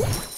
What?